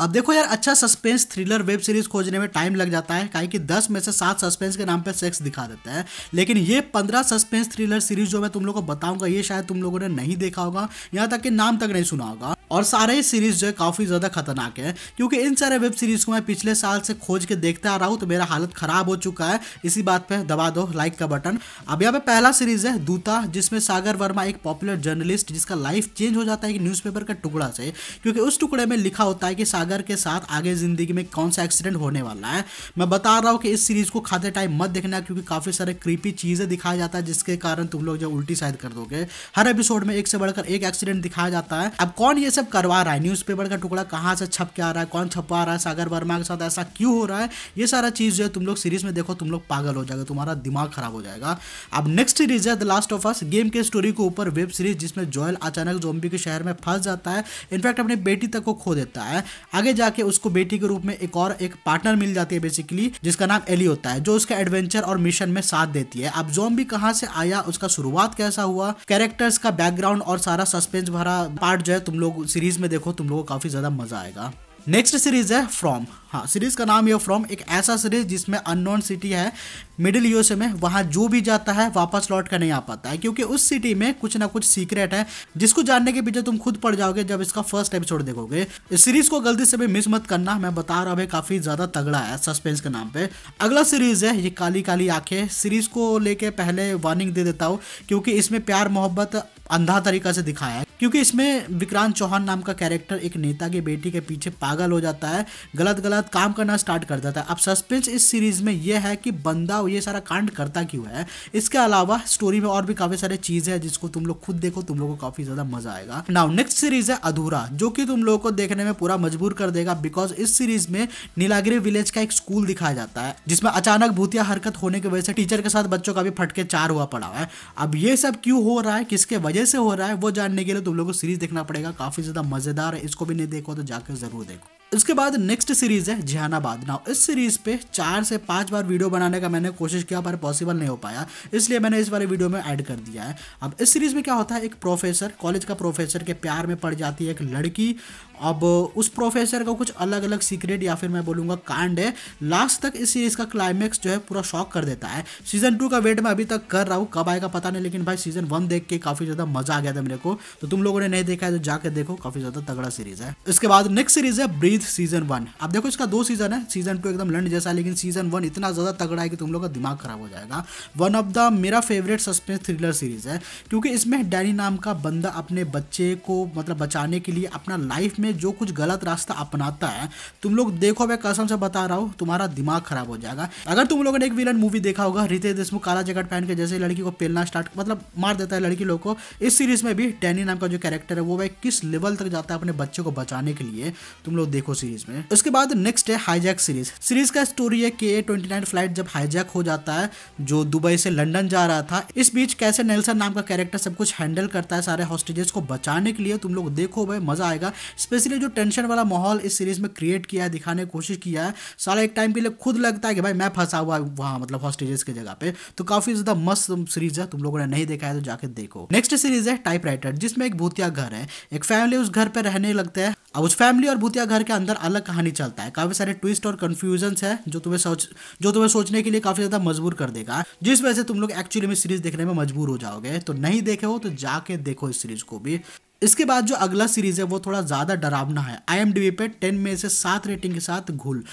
अब देखो यार, अच्छा सस्पेंस थ्रिलर वेब सीरीज खोजने में टाइम लग जाता है, काहे कि 10 में से 7 सस्पेंस के नाम पे सेक्स दिखा देता है। लेकिन ये 15 सस्पेंस थ्रिलर सीरीज जो मैं तुम लोगों को बताऊंगा, ये शायद तुम लोगों ने नहीं देखा होगा, यहाँ तक कि नाम तक नहीं सुना होगा। और सारे ही सीरीज जो है काफ़ी ज़्यादा खतरनाक है, क्योंकि इन सारे वेब सीरीज़ को मैं पिछले साल से खोज के देखता आ रहा हूँ, तो मेरा हालत ख़राब हो चुका है। इसी बात पे दबा दो लाइक का बटन। अब यहाँ पे पहला सीरीज़ है दूता, जिसमें सागर वर्मा एक पॉपुलर जर्नलिस्ट, जिसका लाइफ चेंज हो जाता है एक न्यूज़पेपर का टुकड़ा से, क्योंकि उस टुकड़े में लिखा होता है कि सागर के साथ आगे ज़िंदगी में कौन सा एक्सीडेंट होने वाला है। मैं बता रहा हूँ कि इस सीरीज़ को खाते टाइम मत देखना, क्योंकि काफ़ी सारे क्रीपी चीज़ें दिखाया जाता है, जिसके कारण तुम लोग जब उल्टी साइड कर दोगे। हर एपिसोड में एक से बढ़कर एक एक्सीडेंट दिखाया जाता है। अब कौन ये सब करवा रहा है, न्यूज़पेपर का टुकड़ा कहाँ से छप के आ रहा है, कौन छपवा रहा है, सागर वर्मा के साथ ऐसा क्यों हो रहा है, ये सारा चीज़ जो है तुम लोग सीरीज में देखो, तुम लोग पागल हो जाएगा, तुम्हारा दिमाग खराब हो जाएगा। अब नेक्स्ट सीरीज है the last of us, game के स्टोरी के ऊपर वेब सीरीज, जिसमें जॉयल अचानक ज़ॉम्बी के शहर में फंस जाता है, इनफैक्ट अपनी बेटी तक को खो देता है। आगे जाके उसको बेटी के रूप में एक और एक पार्टनर मिल जाती है बेसिकली, जिसका नाम एली होता है, जो उसका एडवेंचर और मिशन में साथ देती है। अब ज़ॉम्बी कहाँ से आया, उसका शुरुआत कैसा हुआ, कैरेक्टर्स का बैकग्राउंड और सारा सस्पेंस भरा पार्ट जो है तुम लोग सीरीज में देखो, तुम लोगों को काफी ज्यादा मजा आएगा। नेक्स्ट सीरीज है फ्रॉम। हाँ, सीरीज का नाम ये फ्रॉम, एक ऐसा सीरीज जिसमें अननोन सिटी है मिडिल यूएसए में, वहाँ जो भी जाता है वापस लौट कर नहीं आ पाता है, क्योंकि उस सिटी में कुछ ना कुछ सीक्रेट है, जिसको जानने के पीछे तुम खुद पड़ जाओगे जब इसका फर्स्ट एपिसोड देखोगे। इस सीरीज को गलती से भी मिस मत करना, मैं बता रहा हूँ काफ़ी ज़्यादा तगड़ा है सस्पेंस के नाम पे। अगला सीरीज है ये काली काली आंखें। सीरीज को लेके पहले वार्निंग दे देता हूँ, क्योंकि इसमें प्यार मोहब्बत अंधा तरीका से दिखाया है, क्योंकि इसमें विक्रांत चौहान नाम का कैरेक्टर एक नेता की बेटी के पीछे पागल हो जाता है, गलत गलत काम करना स्टार्ट कर देता है। अब सस्पेंस इस सीरीज में यह है कि बंदा ये सारा कांड करता क्यों है। इसके अलावा स्टोरी में और भी काफी सारे चीजें हैं, जिसको तुम लोग खुद देखो, तुम लोगों को काफी ज्यादा मजा आएगा। नाउ नेक्स्ट सीरीज है अधूरा, जो कि तुम लोगों को देखने में पूरा मजबूर कर देगा, बिकॉज इस सीरीज में नीलागिरी विलेज का एक स्कूल दिखाया जाता है, जिसमें अचानक भूतिया हरकत होने की वजह से टीचर के साथ बच्चों का भी फटके चार हुआ पड़ा है। अब ये सब क्यों हो रहा है, किसके वजह से हो रहा है, वो जानने के लिए तुम लोगों को सीरीज देखना पड़ेगा, काफी ज्यादा मजेदार है, इसको भी नहीं देखो तो जाकर जरूर देखो। उसके बाद नेक्स्ट सीरीज है जहानाबाद नाउ। इस सीरीज पे 4 से 5 बार वीडियो बनाने का मैंने कोशिश किया, पर पॉसिबल नहीं हो पाया, इसलिए मैंने इस बार वीडियो में ऐड कर दिया है। अब इस सीरीज में क्या होता है, एक प्रोफेसर, कॉलेज का प्रोफेसर के प्यार में पड़ जाती है एक लड़की। अब उस प्रोफेसर का कुछ अलग अलग सीक्रेट या फिर मैं बोलूँगा कांड है। लास्ट तक इस सीरीज़ का क्लाइमैक्स जो है पूरा शॉक कर देता है। सीजन 2 का वेट मैं अभी तक कर रहा हूँ, कब आएगा पता नहीं, लेकिन भाई सीजन 1 देख के काफ़ी ज़्यादा मज़ा आ गया था मेरे को, तो तुम लोगों ने नहीं देखा है तो जाकर देखो, काफ़ी ज़्यादा तगड़ा सीरीज़ है। इसके बाद नेक्स्ट सीरीज़ है ब्रीथ सीजन 1। अब देखो इसका 2 सीज़न है, सीजन 2 एकदम लंड जैसा, लेकिन सीजन 1 इतना ज़्यादा तगड़ा है कि तुम लोग का दिमाग खराब हो जाएगा। वन ऑफ द मेरा फेवरेट सस्पेंस थ्रिलर सीरीज़ है, क्योंकि इसमें डैनी नाम का बंदा अपने बच्चे को मतलब बचाने के लिए अपना लाइफ जो कुछ गलत रास्ता अपनाता है। तुम लोग देखो, मैं कसम से बता रहा हूँ, तुम्हारा दिमाग खराब हो जाएगा। अगर तुम लोगों ने एक विलन मूवी देखा होगा, रितेश देशमुख काला जैकेट पहन के जैसे लड़की को पेलना स्टार्ट मतलब मार देता है लड़की लोग को, इस सीरीज में भी डैनी नाम का जो कैरेक्टर है वो भाई किस लेवल तक जाता है अपने बच्चे को बचाने के लिए, तुम लोग देखो सीरीज में। उसके बाद नेक्स्ट है हाईजैक सीरीज। सीरीज का स्टोरी है KA-29 फ्लाइट जब हाईजैक हो जाता है, जो दुबई से लंदन जा रहा था, इस बीच कैसे नेल्सन नाम का कैरेक्टर सब कुछ हैंडल करता है सारे हॉस्टेजेस को बचाने के लिए। तुम लोग देखो भाई, मजा आएगा। स्पेशली जो टेंशन वाला माहौल इस सीरीज में क्रिएट किया है, दिखाने की कोशिश किया है, साला एक टाइम के लिए खुद लगता है कि भाई मैं फंसा हुआ वहाँ मतलब हॉस्टेजेस की जगह पे, तो काफी ज्यादा मस्त सीरीज है, तुम लोगों ने नहीं देखा है तो जाके देखो। नेक्स्ट सीरीज है टाइपराइटर, जिसमें एक भूतिया घर है, एक फैमिली उस घर पे रहने लगते हैं। अब उस फैमिली और भूतिया घर के अंदर अलग कहानी चलता है, काफी सारे ट्विस्ट और कन्फ्यूजन्स है, जो तुम्हें सोचने के लिए काफी ज्यादा मजबूर कर देगा, जिस वजह से तुम लोग एक्चुअली में सीरीज देखने में मजबूर हो जाओगे। तो नहीं देखे हो तो जाके देखो इस सीरीज को भी। इसके बाद जो अगला सीरीज है वो थोड़ा ज़्यादा डरावना है। IMDb पे 10 में से 7 रेटिंग के साथ घूल,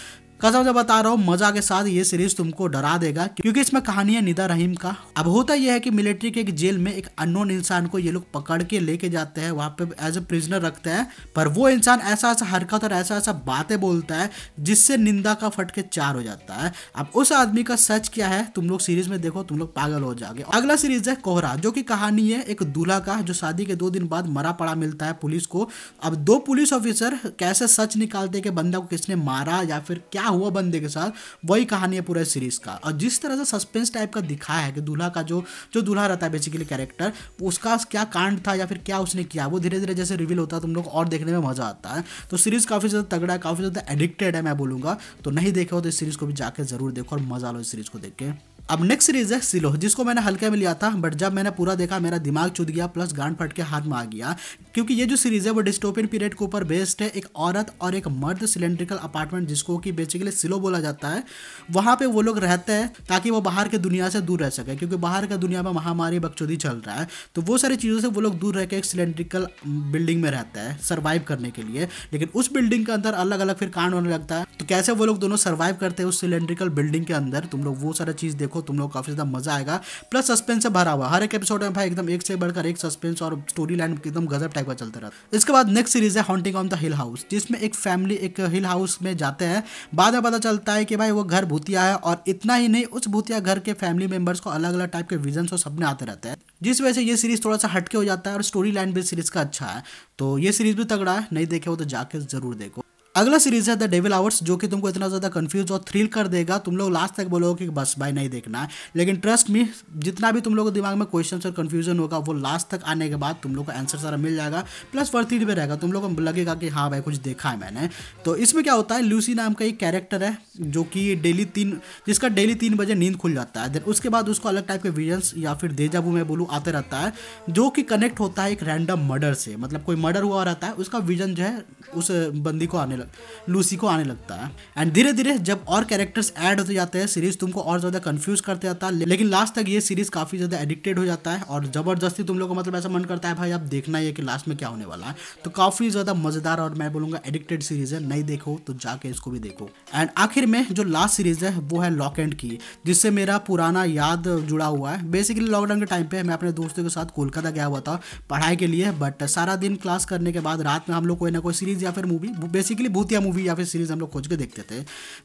कसम से बता रहा हूँ, मजा के साथ ये सीरीज तुमको डरा देगा, क्योंकि इसमें कहानी है निदा रहीम का। अब होता यह है कि मिलिट्री के एक जेल में एक अननोन इंसान को ये लोग पकड़ के लेके जाते हैं, वहाँ पे एज ए प्रिजनर रखते हैं, पर वो इंसान ऐसा ऐसा हरकत और ऐसा ऐसा बातें बोलता है जिससे निंदा का फटके चार हो जाता है। अब उस आदमी का सच क्या है तुम लोग सीरीज में देखो, तुम लोग पागल हो जाओगे। अगला सीरीज है कोहरा, जो की कहानी है एक दूल्हा का जो शादी के 2 दिन बाद मरा पड़ा मिलता है पुलिस को। अब 2 पुलिस ऑफिसर कैसे सच निकालते कि बंदा को किसने मारा या फिर क्या हुआ बंदे के साथ, वही कहानी है पूरा सीरीज का। और जिस तरह से सस्पेंस टाइप का दिखाया है कि दूल्हा का जो दूल्हा रहता है बेसिकली कैरेक्टर, उसका क्या कांड था या फिर क्या उसने किया, वो धीरे धीरे जैसे रिवील होता है, तुम लोग और देखने में मजा आता है। तो सीरीज काफी ज्यादा तगड़ा है, काफी ज्यादा एडिक्टेड है मैं बोलूंगा, तो नहीं देखा हो तो इस सीरीज को भी जाकर जरूर देखो और मजा लो इस सीरीज को देख के। अब नेक्स्ट सीरीज है सिलो, जिसको मैंने हल्के में लिया था, बट जब मैंने पूरा देखा मेरा दिमाग चुद गया प्लस गांड फट के हाथ में आ गया, क्योंकि ये जो सीरीज है वो डिस्टोपियन पीरियड के ऊपर बेस्ड है। एक औरत और एक मर्द सिलेंड्रिकल अपार्टमेंट, जिसको कि बेसिकली सिलो बोला जाता है, वहाँ पे वो लोग रहते हैं ताकि वो बाहर की दुनिया से दूर रह सके, क्योंकि बाहर की दुनिया में महामारी बकचोदी चल रहा है। तो वो सारी चीज़ों से वो लोग दूर रह के एक सिलेंड्रिकल बिल्डिंग में रहता है सर्वाइव करने के लिए, लेकिन उस बिल्डिंग के अंदर अलग अलग फिर कांड होने लगता है। तो कैसे वो लोग दोनों सर्वाइव करते हैं उस सिलेंड्रिकल बिल्डिंग के अंदर, तुम लोग वो सारा चीज़ देखो, तुम लोग काफी ज्यादा मजा आएगा। प्लस सस्पेंस से भरा हुआ हर एक एपिसोड में भाई, एकदम एक से बढ़कर एक सस्पेंस और स्टोरी लाइन एकदम गजब टाइप का चलता रहता। इसके बाद नेक्स्ट सीरीज है haunting of the hill house, जिसमें एक फैमिली एक हिल हाउस में जाते हैं। बाद में पता चलता है कि भाई वो घर भूतिया है, और इतना ही नहीं, उस भूतिया घर के फैमिली मेंबर्स को अलग अलग टाइप के विजन्स और सपने आते रहते हैं, जिस वजह से ये सीरीज थोड़ा सा हटके हो जाता है और स्टोरी लाइन भी सीरीज का अच्छा है। तो ये सीरीज भी तगड़ा है, नहीं देखे हो तो जाके जरूर देखो। अगला सीरीज है द डेविल आवर्स, जो कि तुमको इतना ज़्यादा कंफ्यूज और थ्रिल कर देगा, तुम लोग लास्ट तक बोलोगे कि बस भाई नहीं देखना है, लेकिन ट्रस्ट मी, जितना भी तुम लोगों के दिमाग में क्वेश्चन और कन्फ्यूजन होगा वो लास्ट तक आने के बाद तुम लोग को आंसर सारा मिल जाएगा, प्लस वर्थिट भी रहेगा, तुम लोगों को लगेगा कि हाँ भाई कुछ देखा है मैंने। तो इसमें क्या होता है, लूसी नाम का एक कैरेक्टर है जो कि डेली तीन बजे नींद खुल जाता है, देन उसके बाद उसको अलग टाइप के विजन्स या फिर डेजावू मैं बोलूँ आते रहता है, जो कि कनेक्ट होता है एक रैंडम मर्डर से। मतलब कोई मर्डर हुआ रहता है, उसका विजन जो है उस बंदी को आने लूसी को आने लगता है। एंड धीरे धीरे जब और कैरेक्टर्स ऐड होते जाते हैं, सीरीज तुमको और ज्यादा कंफ्यूज करते जाता है, लेकिन लास्ट तक ये सीरीज काफी ज्यादा एडिक्टेड हो जाता है और जबरदस्ती तुम लोगों को मतलब ऐसा मन करता है भाई अब देखना ही है कि लास्ट में क्या होने वाला है। तो काफी ज्यादा मजेदार और मैं बोलूंगा एडिक्टेड सीरीज है, नहीं देखो तो जाके इसको भी देखो। एंड आखिर में जो लास्ट सीरीज है वो है लॉकएंड की, जिससे मेरा पुराना याद जुड़ा हुआ है। बेसिकली लॉकडाउन के टाइम पे मैं अपने दोस्तों के साथ कोलकाता गया हुआ था पढ़ाई के लिए, बट सारा दिन क्लास करने के बाद रात में हम लोग कोई ना कोई सीरीज या फिर मूवी, बेसिकली भूतिया मूवी या फिर सीरीज हम लोग खोज के देखते थे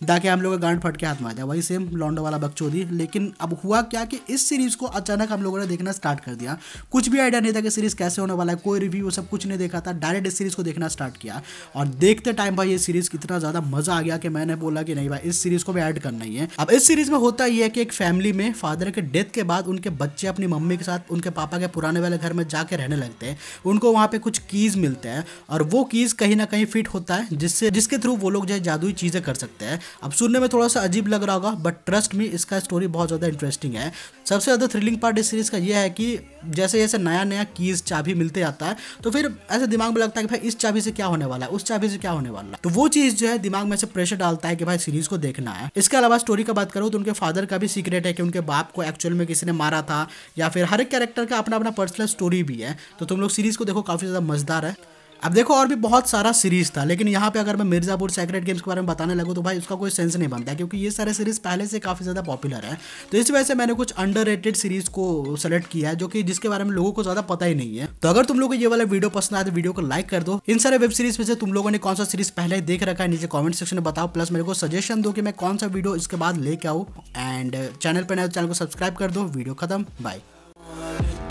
ताकि हम लोग का गांड फट के हाथ में आ जाए, वही सेम लॉन्डो वाला बकचोदी। लेकिन अब हुआ क्या कि इस सीरीज को अचानक हम लोगों ने देखना स्टार्ट कर दिया, कुछ भी आइडिया नहीं था कि सीरीज कैसे होने वाला है, कोई रिव्यू सब कुछ नहीं देखा था, डायरेक्ट इस सीरीज को देखना स्टार्ट किया। और देखते टाइम भाई ये सीरीज कितना ज़्यादा मजा आ गया कि मैंने बोला कि नहीं भाई इस सीरीज को भी ऐड करना ही है। अब इस सीरीज में होता यह है कि एक फैमिली में फादर के डेथ के बाद उनके बच्चे अपनी मम्मी के साथ उनके पापा के पुराने वाले घर में जाके रहने लगते हैं, उनको वहाँ पर कुछ कीज़ मिलते हैं और वो कीज़ कहीं ना कहीं फिट होता है जिसके थ्रू वो लोग जो है जादुई चीज़ें कर सकते हैं। अब सुनने में थोड़ा सा अजीब लग रहा होगा, बट ट्रस्ट मी इसका स्टोरी बहुत ज़्यादा इंटरेस्टिंग है। सबसे ज़्यादा थ्रिलिंग पार्ट इस सीरीज़ का यह है कि जैसे जैसे नया नया कीज़ चाबी मिलते आता है तो फिर ऐसे दिमाग में लगता है कि भाई इस चाबी से क्या होने वाला है, उस चाबी से क्या होने वाला है, तो वो चीज़ जो है दिमाग में से प्रेशर डालता है कि भाई सीरीज़ को देखना है। इसके अलावा स्टोरी का बात करूँ तो उनके फादर का भी सीक्रेट है कि उनके बाप को एक्चुअल में किसी ने मारा था, या फिर हर एक कैरेक्टर का अपना अपना पर्सनल स्टोरी भी है। तो तुम लोग सीरीज़ को देखो, काफ़ी ज़्यादा मज़ेदार है। अब देखो और भी बहुत सारा सीरीज़ था, लेकिन यहाँ पे अगर मैं मिर्ज़ापुर सेक्रेट गेम्स के बारे में बताने लगूँ तो भाई उसका कोई सेंस नहीं बनता, क्योंकि ये सारे सीरीज़ पहले से काफ़ी ज़्यादा पॉपुलर है। तो इस वजह से मैंने कुछ अंडररेटेड सीरीज़ को सेलेक्ट किया है, जो कि जिसके बारे में लोगों को ज़्यादा पता ही नहीं है। तो अगर तुम लोगों को ये वाला वीडियो पसंद आए तो वीडियो को लाइक कर दो। इन सारे वेब सीरीज़ में से तुम लोगों ने कौन सा सीरीज़ पहले देख रखा है नीचे कॉमेंट सेक्शन में बताओ, प्लस मेरे को सजेशन दो कि मैं कौन सा वीडियो इसके बाद लेके आऊँ। एंड चैनल पर नए चैनल को सब्सक्राइब कर दो। वीडियो खत्म, बाय।